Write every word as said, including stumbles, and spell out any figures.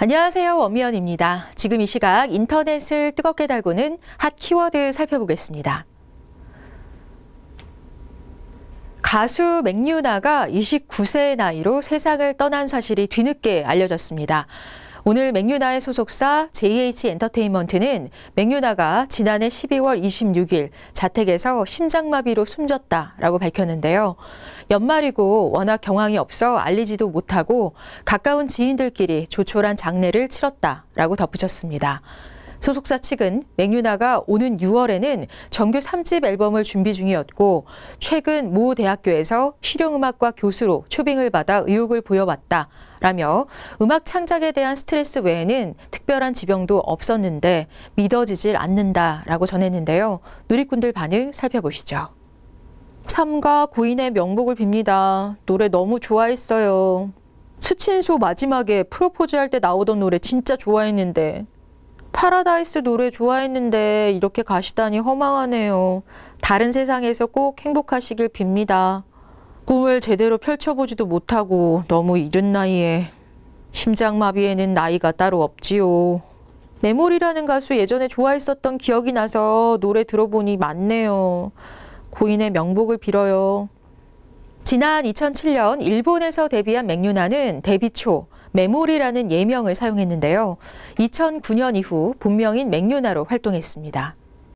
안녕하세요. 원미연입니다. 지금 이 시각 인터넷을 뜨겁게 달구는 핫 키워드 살펴보겠습니다. 가수 맥유나가 이십구 세의 나이로 세상을 떠난 사실이 뒤늦게 알려졌습니다. 오늘 맥유나의 소속사 제이에이치 엔터테인먼트는 맥유나가 지난해 십이월 이십육일 자택에서 심장마비로 숨졌다라고 밝혔는데요. 연말이고 워낙 경황이 없어 알리지도 못하고 가까운 지인들끼리 조촐한 장례를 치렀다라고 덧붙였습니다. 소속사 측은 맥유나가 오는 유월에는 정규 삼집 앨범을 준비 중이었고 최근 모 대학교에서 실용음악과 교수로 초빙을 받아 의욕을 보여왔다 라며 음악 창작에 대한 스트레스 외에는 특별한 지병도 없었는데 믿어지질 않는다라고 전했는데요. 누리꾼들 반응 살펴보시죠. 참가 고인의 명복을 빕니다. 노래 너무 좋아했어요. 스친소 마지막에 프로포즈 할 때 나오던 노래 진짜 좋아했는데 파라다이스 노래 좋아했는데 이렇게 가시다니 허망하네요. 다른 세상에서 꼭 행복하시길 빕니다. 꿈을 제대로 펼쳐보지도 못하고 너무 이른 나이에 심장마비에는 나이가 따로 없지요. 메모리라는 가수 예전에 좋아했었던 기억이 나서 노래 들어보니 맞네요. 고인의 명복을 빌어요. 지난 이천칠년 일본에서 데뷔한 맥유나는 데뷔 초 메모리라는 예명을 사용했는데요. 이천구년 이후 본명인 맥유나로 활동했습니다.